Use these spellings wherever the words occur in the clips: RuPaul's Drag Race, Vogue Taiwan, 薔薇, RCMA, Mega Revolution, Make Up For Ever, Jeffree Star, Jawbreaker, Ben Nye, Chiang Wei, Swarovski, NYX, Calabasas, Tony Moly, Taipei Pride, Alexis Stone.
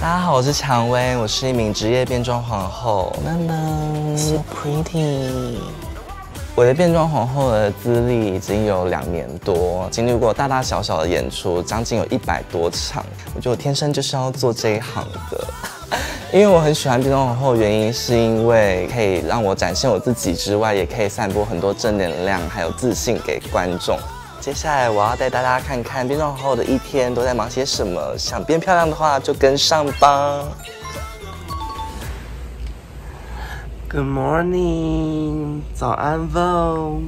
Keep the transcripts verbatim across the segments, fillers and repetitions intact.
大家好，我是蔷薇，我是一名职业变装皇后。慢慢 ，so pretty。我的变装皇后的资历已经有两年多，经历过大大小小的演出，将近有一百多场。我觉得我天生就是要做这一行的。 因为我很喜欢变装皇后，原因是因为可以让我展现我自己之外，也可以散播很多正能量，还有自信给观众。接下来我要带大家看看变装皇后的一天都在忙些什么。想变漂亮的话，就跟上吧。Good morning， 早安 Vogue。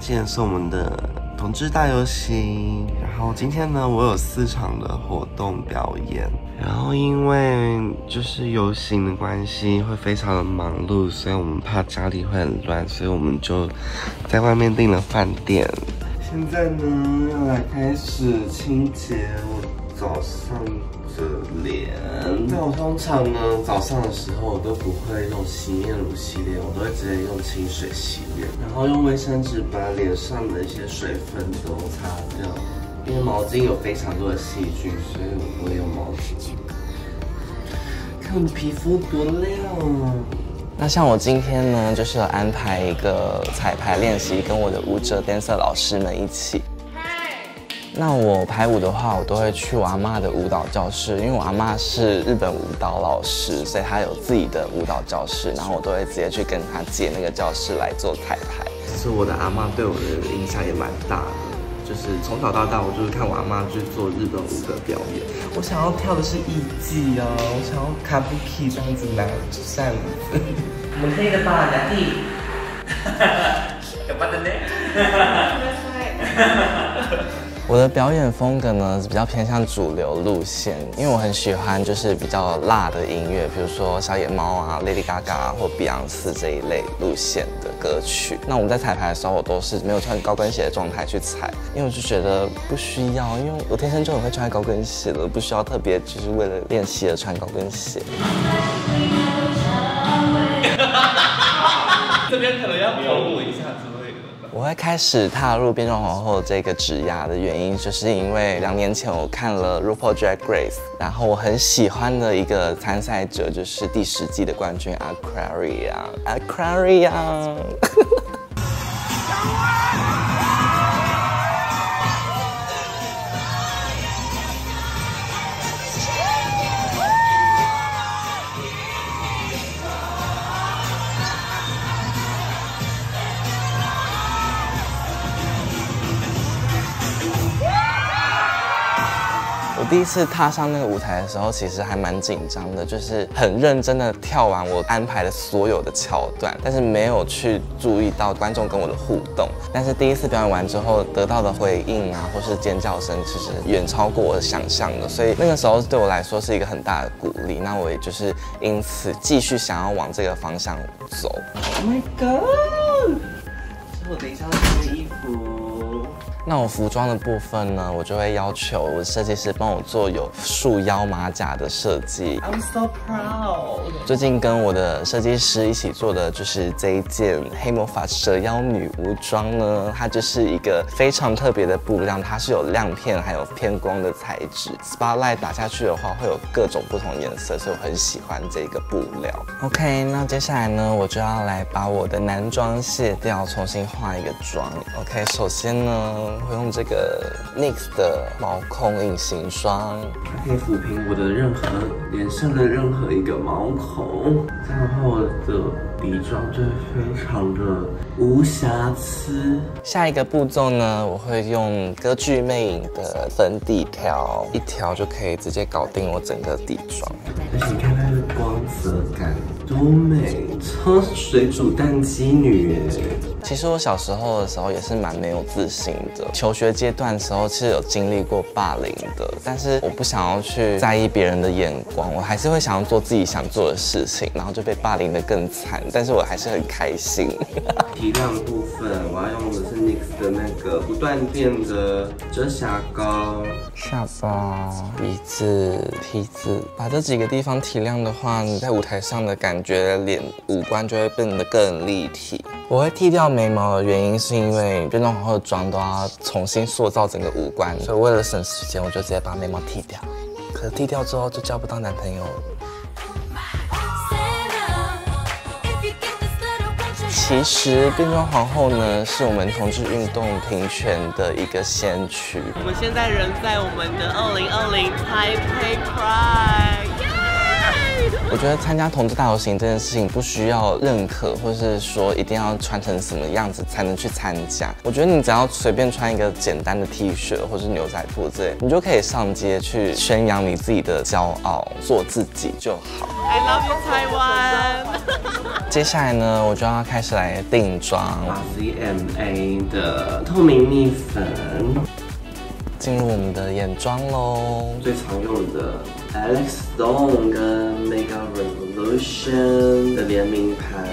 今天是我们的同志大游行，然后今天呢，我有四场的活动表演。 然后因为就是游行的关系，会非常的忙碌，所以我们怕家里会很乱，所以我们就在外面订了饭店。现在呢，要来开始清洁我早上的脸。但我通常呢，早上的时候我都不会用洗面乳洗脸，我都会直接用清水洗脸，然后用卫生纸把脸上的一些水分都擦掉。 因为毛巾有非常多的细菌，所以我不会用毛巾。看我的皮肤多亮啊！那像我今天呢，就是有安排一个彩排练习，跟我的舞者、dancer 老师们一起。那我排舞的话，我都会去我阿嬷的舞蹈教室，因为我阿嬷是日本舞蹈老师，所以她有自己的舞蹈教室，然后我都会直接去跟她借那个教室来做彩排。其实我的阿嬷对我的影响也蛮大的。 就是从小到大，我就是看我阿嬷去做日本舞的表演。我想要跳的是艺伎啊，我想要卡布奇这样子拿扇子。我们这个吧，拿地。我的表演风格呢，比较偏向主流路线，因为我很喜欢就是比较辣的音乐，比如说小野猫啊、Lady Gaga 啊或碧昂斯这一类路线的歌曲。那我们在彩排的时候，我都是没有穿高跟鞋的状态去踩，因为我就觉得不需要，因为我天生就很会穿高跟鞋了，不需要特别就是为了练习而穿高跟鞋。这边可能要保护一下。 我会开始踏入变装皇后这个职涯的原因，就是因为两年前我看了 RuPaul's Drag Race， 然后我很喜欢的一个参赛者就是第十季的冠军 Aquaria，Aquaria。第一次踏上那个舞台的时候，其实还蛮紧张的，就是很认真的跳完我安排的所有的桥段，但是没有去注意到观众跟我的互动。但是第一次表演完之后得到的回应啊，或是尖叫声，其实远超过我的想象的，所以那个时候对我来说是一个很大的鼓励。那我也就是因此继续想要往这个方向走。Oh my god！ 这是我等一下要穿的衣服。 那我服装的部分呢，我就会要求我设计师帮我做有束腰马甲的设计。I'm so proud。最近跟我的设计师一起做的就是这一件黑魔法蛇妖女巫装呢，它就是一个非常特别的布料，它是有亮片还有偏光的材质 ，spotlight 打下去的话会有各种不同颜色，所以我很喜欢这个布料。OK， 那接下来呢，我就要来把我的男装卸掉，重新画一个妆。OK， 首先呢。 会用这个 N Y X 的毛孔隐形霜，它可以抚平我的任何脸上的任何一个毛孔，这样的话我的鼻妆就会非常的无瑕疵。下一个步骤呢，我会用歌剧魅影的粉底条，一条就可以直接搞定我整个底妆。而且你看它的光泽感多美，超水煮蛋肌女耶！其实我小时候的时候也是蛮没有自信的。 求学阶段的时候是有经历过霸凌的，但是我不想要去在意别人的眼光，我还是会想要做自己想做的事情，然后就被霸凌得更惨，但是我还是很开心。提亮部分我要用的是 N Y X 的的那个不断电的遮瑕膏、下巴、鼻子、鼻子，把这几个地方提亮的话，你在舞台上的感觉，脸五官就会变得更立体。我会剃掉眉毛的原因是因为变装皇后的妆都要重新塑造整个五官，所以为了省时间，我就直接把眉毛剃掉。可是剃掉之后就交不到男朋友了。 其实变装皇后呢，是我们同志运动平权的一个先驱。我们现在人在我们的二零二零 Taipei Pride。我觉得参加同志大游行这件事情不需要认可，或是说一定要穿成什么样子才能去参加。我觉得你只要随便穿一个简单的 T 恤或是牛仔裤之类，你就可以上街去宣扬你自己的骄傲，做自己就好。I love you Taiwan。 接下来呢，我就要开始来定妆 ，C M A 的透明蜜粉，进入我们的眼妆喽。最常用的 Alexis Stone 跟 Mega Revolution 的联名盘。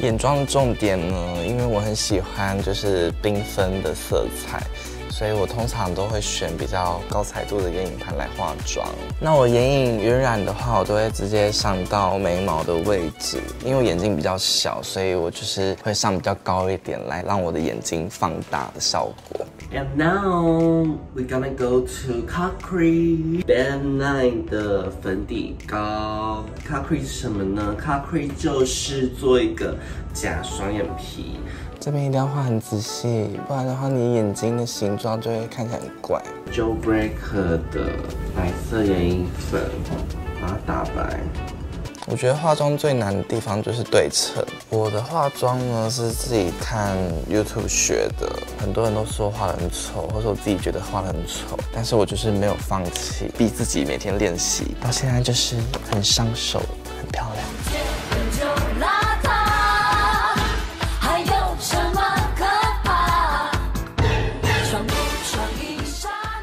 眼妆的重点呢，因为我很喜欢就是缤纷的色彩。 所以我通常都会选比较高彩度的眼影盘来化妆。那我眼影晕染的话，我都会直接上到眉毛的位置，因为我眼睛比较小，所以我就是会上比较高一点，来让我的眼睛放大的效果。And now we're gonna go to Kakri Ben Nye 的粉底膏。Kakri 是什么呢 ？Kakri 就是做一个假双眼皮。 这边一定要画很仔细，不然的话你眼睛的形状就会看起来很怪。Joe Breaker 的白色眼影粉，把它打白。我觉得化妆最难的地方就是对称。我的化妆呢是自己看 YouTube 学的，很多人都说画得很丑，或者我自己觉得画得很丑，但是我就是没有放弃，逼自己每天练习，到现在就是很上手，很漂亮。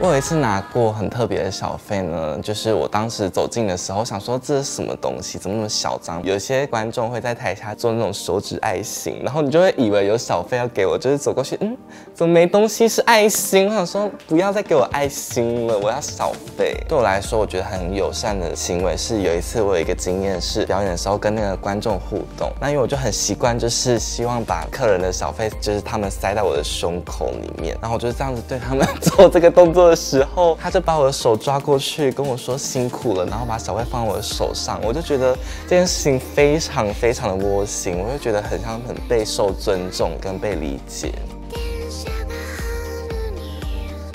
我有一次拿过很特别的小费呢，就是我当时走近的时候，想说这是什么东西，怎么那么小张？有些观众会在台下做那种手指爱心，然后你就会以为有小费要给我，就是走过去，嗯，怎么没东西是爱心？我想说不要再给我爱心了，我要小费。对我来说，我觉得很友善的行为是有一次我有一个经验是表演的时候跟那个观众互动，那因为我就很习惯，就是希望把客人的小费就是他们塞到我的胸口里面，然后我就这样子对他们做这个动作。 的时候，他就把我的手抓过去，跟我说辛苦了，然后把小费放在我的手上，我就觉得这件事情非常非常的窝心，我就觉得很像很备受尊重跟被理解。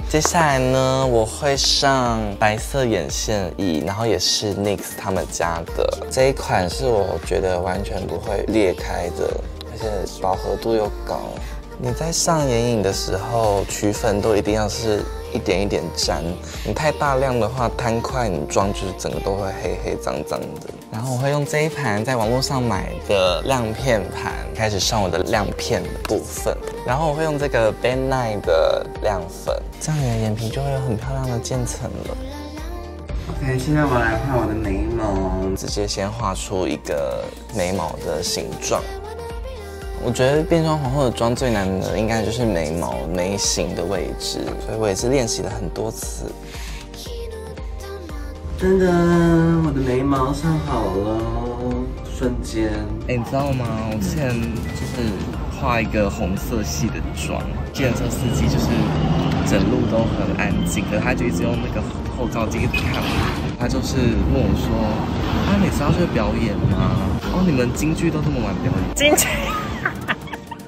接下来呢，我会上白色眼线液，然后也是 N Y X 他们家的这一款，是我觉得完全不会裂开的，而且饱和度又高。你在上眼影的时候，取粉都一定要是。 一点一点沾，你太大量的话摊块，你妆就是整个都会黑黑脏脏的。然后我会用这一盘在网络上买的亮片盘，开始上我的亮片的部分。然后我会用这个 Ben Nye 的亮粉，这样你的眼皮就会有很漂亮的渐层了。OK， 现在我来画我的眉毛，直接先画出一个眉毛的形状。 我觉得变装皇后的妆最难的应该就是眉毛眉形的位置，所以我也是练习了很多次。噔噔，我的眉毛上好了，瞬间。哎，你知道吗？我之前就是画一个红色系的妆，计程车司机就是整路都很安静，可他就一直用那个后照镜一直看我，他就是问我说：“啊，你知道这个表演吗？哦，你们京剧都这么晚表演？”京剧。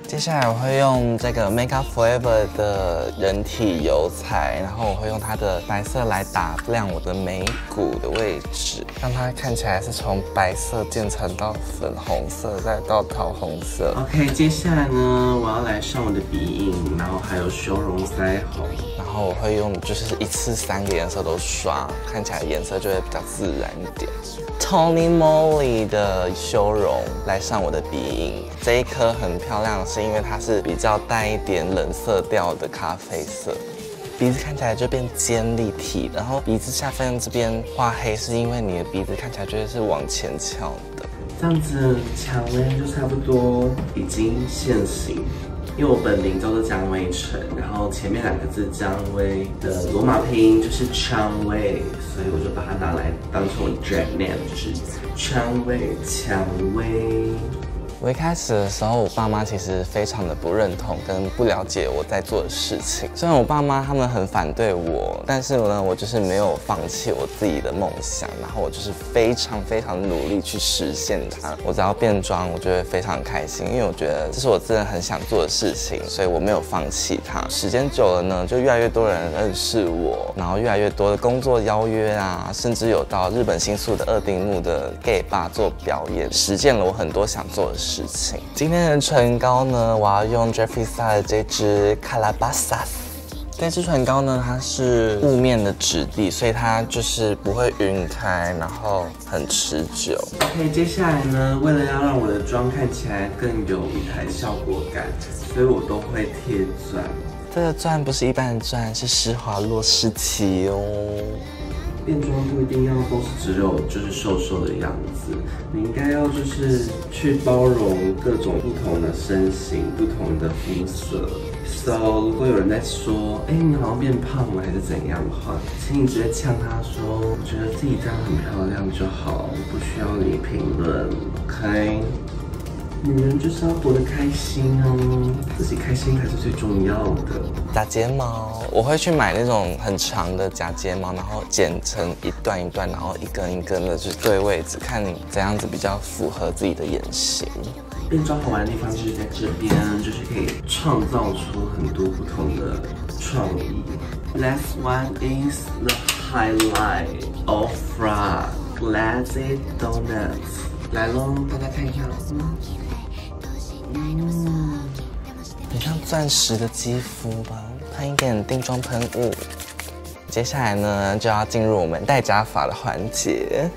接下来我会用这个 Make Up For Ever 的人体油彩，然后我会用它的白色来打亮我的眉骨的位置，让它看起来是从白色渐层到粉红色，再到桃红色。OK， 接下来呢，我要来上我的鼻影，然后还有修容腮红，然后我会用就是一次三个颜色都刷，看起来颜色就会比较自然一点。Tony Moly 的修容来上我的鼻影，这一颗很漂亮。 是因为它是比较带一点冷色调的咖啡色，鼻子看起来就变尖立体。然后鼻子下方这边画黑，是因为你的鼻子看起来就是往前翘的。这样子，蔷薇就差不多已经现形。因为我本名叫做姜薇晨，然后前面两个字姜薇的罗马拼音就是 Chiang Wei， 所以我就把它拿来当成我的 drag name， 就是 Chiang Wei 蔷薇。我一开始的时候，我爸妈其实非常的不认同跟不了解我在做的事情。虽然我爸妈他们很反对我，但是呢，我就是没有放弃我自己的梦想，然后我就是非常非常努力去实现它。我只要变装，我就会非常开心，因为我觉得这是我真的很想做的事情，所以我没有放弃它。时间久了呢，就越来越多人认识我，然后越来越多的工作邀约啊，甚至有到日本新宿的二丁目的 gay bar 做表演，实践了我很多想做的事情。 事情，今天的唇膏呢，我要用 Jeffree Star 的这支 Calabasas。 这支唇膏呢，它是雾面的质地，所以它就是不会晕开，然后很持久。OK， 接下来呢，为了要让我的妆看起来更有舞台效果感，所以我都会贴钻。这个钻不是一般的钻，是施华洛世奇哦。 变装不一定要都是只有就是瘦瘦的样子，你应该要就是去包容各种不同的身形、不同的肤色。So， 如果有人在说，哎、欸，你好像变胖了还是怎样的话，请你直接呛他说，我觉得自己这样很漂亮就好，不需要你评论。OK， 女人就是要活得开心哦，自己开心才是最重要的。假睫毛，我会去买那种很长的假睫毛，然后剪成一段一段，然后一根一根的去对位置，看你怎样子比较符合自己的眼型。变装好玩的地方就是在这边，就是可以创造出很多不同的创意。Last one is the highlight of Fra Lazy Donuts。 来喽，大家看一下。嗯，很像钻石的肌肤吧，喷一点定妆喷雾。接下来呢，就要进入我们戴假发的环节。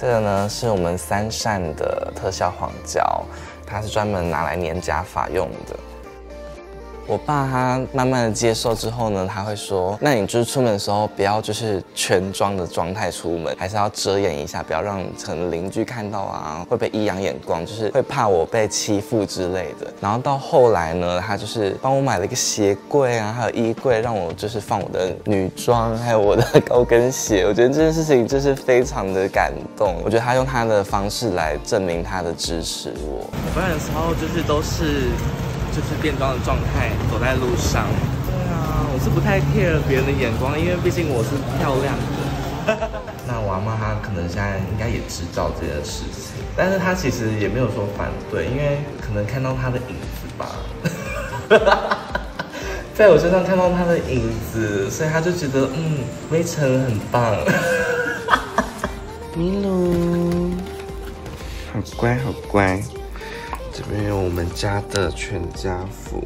这个呢，是我们三善的特效黄胶，它是专门拿来粘假发用的。 我爸他慢慢的接受之后呢，他会说，那你就是出门的时候不要就是全妆的状态出门，还是要遮掩一下，不要让可能邻居看到啊，会被异样眼光，就是会怕我被欺负之类的。然后到后来呢，他就是帮我买了一个鞋柜啊，还有衣柜，让我就是放我的女装，还有我的高跟鞋。我觉得这件事情就是非常的感动。我觉得他用他的方式来证明他的支持我。我表演的时候就是都是。 就是变装的状态，走在路上。对啊，我是不太 care 别人的眼光，因为毕竟我是漂亮的。那我阿嬷她可能现在应该也知道这件事情，但是她其实也没有说反对，因为可能看到她的影子吧，在我身上看到她的影子，所以她就觉得嗯，微尘很棒。米露，好乖，好乖。 这边有我们家的全家福，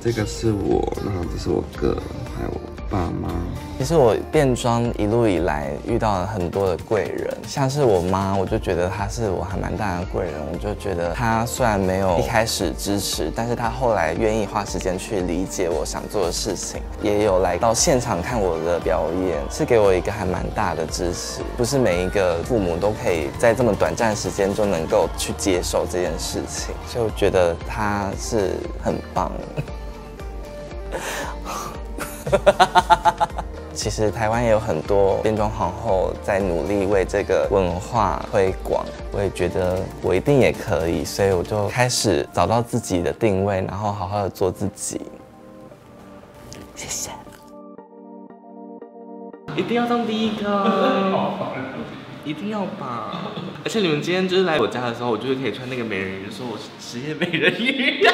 这个是我，然后这是我哥，还有我爸妈。其实我变装一路以来遇到了很多的贵人，像是我妈，我就觉得她是我还蛮大的贵人。我就觉得她虽然没有一开始支持，但是她后来愿意花时间去理解我想做的事情，也有来到现场看我的表演，是给我一个还蛮大的支持。不是每一个父母都可以在这么短暂时间就能够去接受这件事情。 所以我觉得他是很棒。其实台湾也有很多变装皇后在努力为这个文化推广，我也觉得我一定也可以，所以我就开始找到自己的定位，然后好好的做自己。谢谢。一定要当第一个。 一定要吧！而且你们今天就是来我家的时候，我就是可以穿那个美人鱼，说我是职业美人鱼。